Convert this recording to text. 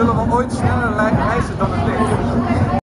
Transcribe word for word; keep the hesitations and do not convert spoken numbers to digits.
Zullen we ooit sneller reizen dan een